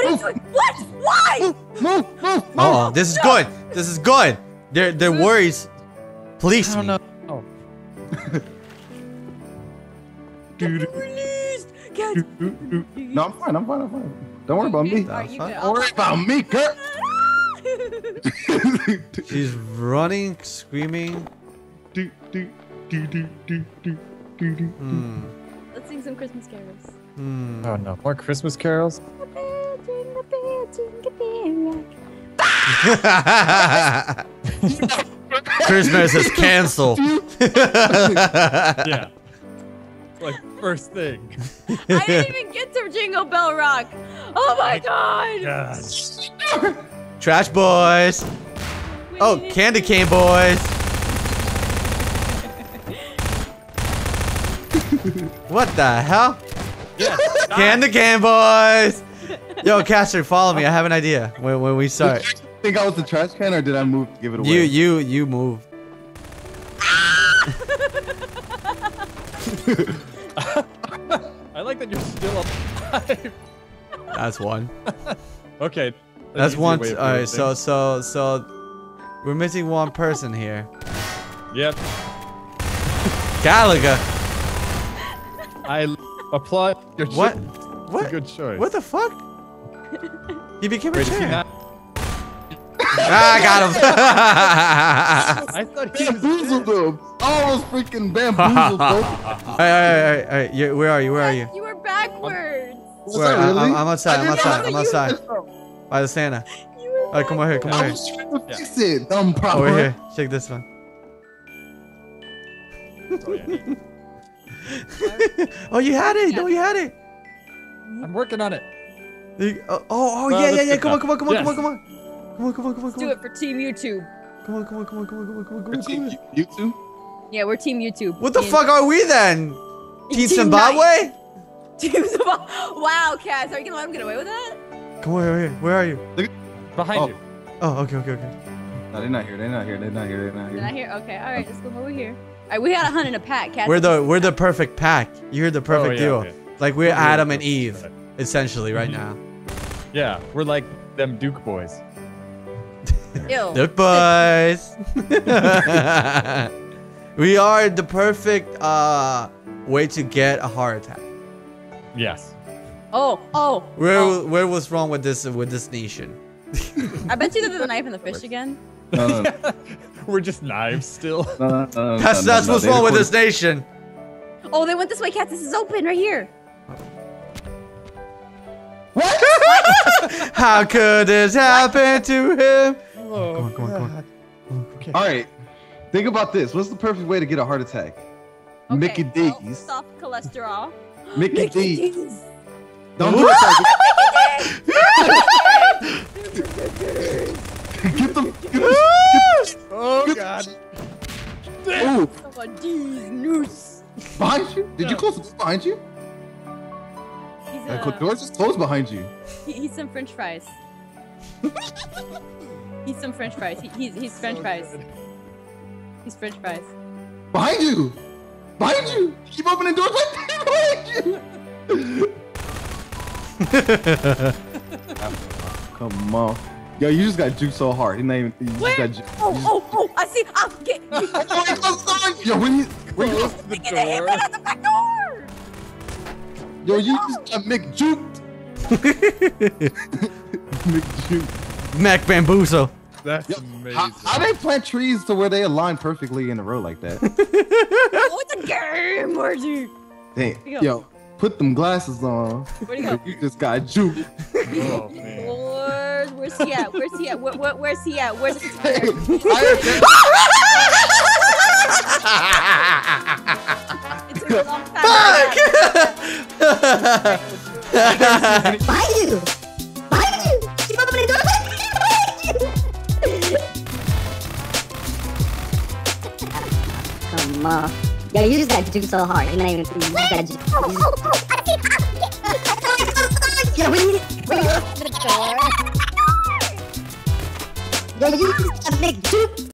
What are you doing? What? Why? Move. Oh, this is good. This is good. Their worries please me. Oh. Dude. No, I'm fine. Don't worry about me. Don't worry about me, girl. She's running, screaming. Let's sing some Christmas carols. Oh no, more Christmas carols? Jingle bell, jingle bell, rock. Christmas is canceled. Yeah. Like, first thing. I didn't even get to Jingle Bell Rock. Oh my god. Yes. Trash boys. Wait. Oh, candy cane boys. What the hell? Yes, candy cane boys. Yo, Caster, follow me. I have an idea. When we start. Did you think I was the trash can, or did I move to give it away? You moved. I like that you're still alive. That's one. Okay. That's one. All right. So we're missing one person here. Yep. Galaga. I applaud your choice. What? What? A good choice. What the fuck? He became a chair. I got him. I thought he bamboozled him. I was freaking bamboozled. All right. Where are you? You were backwards. Where? Really? I'm outside. By the Santa. All right, come over here. I was trying to fix it. Dumb problem. Over here. Check this one. Oh, yeah. Oh, you had it. Yeah. No, you had it. I'm working on it. Yeah. Come on. Come on. Let's do it for Team YouTube. Come on. Team YouTube? Yeah, we're Team YouTube. What the fuck are we then? Team Zimbabwe? Team Zimbabwe. Wow, Cass, are you gonna let him get away with that? Come on, where are you? Behind you. Oh, okay. No, they're not here. They're not here? Okay, alright, let's go over here. Alright, we got 100 in a pack, Cass. We're the perfect pack. You're the perfect duo. Okay. Like, we're Adam and Eve, essentially, right now. Yeah, we're like them Duke boys. Look, boys. We are the perfect way to get a heart attack. Yes. Oh. Where was wrong with this nation? I bet you did the knife and the fish again. No. We're just knives still. No. That's what's wrong with this nation. Oh, they went this way, Cat. This is open right here. What? How could this happen to him? Oh, come on. Okay. All right, think about this. What's the perfect way to get a heart attack? Okay, Mickey D's. Well, soft cholesterol. Mickey D's. Don't do that. Get them. Oh god. Oh. Someone D's noose. Behind you? Did you close the door behind you? The door's just closed behind you. He's some French fries. He's some French fries. He's French fries. He's French fries. Behind you! Keep opening doors like behind you! Come on. Yo, you just got juked so hard. Oh, I see. I'll get you. Yo, when you open the door. Get right out the back door. Yo, you just got McJuked. McJuked. Mac Bamboozle. That's amazing. How they plant trees to where they align perfectly in a row like that? Oh, it's a game, Margie. Damn. Yo, put them glasses on. Where do you go? You just got juked. Oh, man. Lord, where's he at? Where's he at? Where's he at? It's been a long time. Fuck! Why you? Keep opening the door. Come on. Yo, you just got juked so hard. You're not even. You got juked. Yo, you just got big juke.